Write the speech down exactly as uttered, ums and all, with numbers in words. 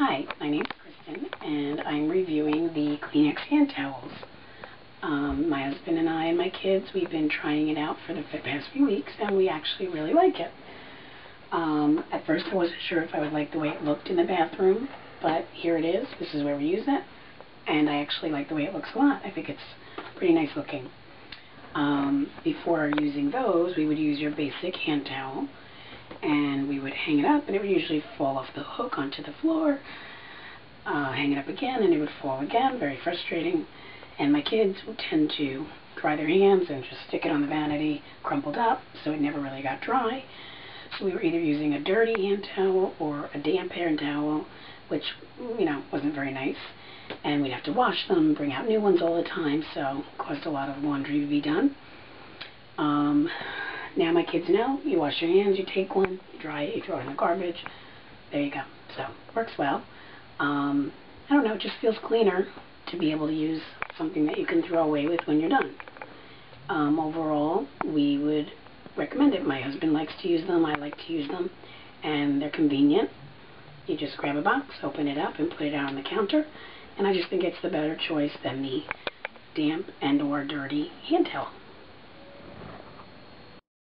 Hi, my name's Kristen, and I'm reviewing the Kleenex hand towels. Um, my husband and I and my kids, we've been trying it out for the past few weeks, and we actually really like it. Um, at first, I wasn't sure if I would like the way it looked in the bathroom, but here it is. This is where we use it, and I actually like the way it looks a lot. I think it's pretty nice looking. Um, before using those, we would use your basic hand towel, and we would hang it up, and it would usually fall off the hook onto the floor, uh, hang it up again, and it would fall again, very frustrating. And my kids would tend to dry their hands and just stick it on the vanity, crumpled up, so it never really got dry. So we were either using a dirty hand towel or a damp hand towel, which, you know, wasn't very nice. And we'd have to wash them, bring out new ones all the time, so caused a lot of laundry to be done. Um, Now my kids know, you wash your hands, you take one, you dry it, you throw it in the garbage. There you go. So, works well. Um, I don't know, it just feels cleaner to be able to use something that you can throw away with when you're done. Um, overall, we would recommend it. My husband likes to use them, I like to use them, and they're convenient. You just grab a box, open it up, and put it out on the counter, and I just think it's the better choice than the damp and or dirty hand towel.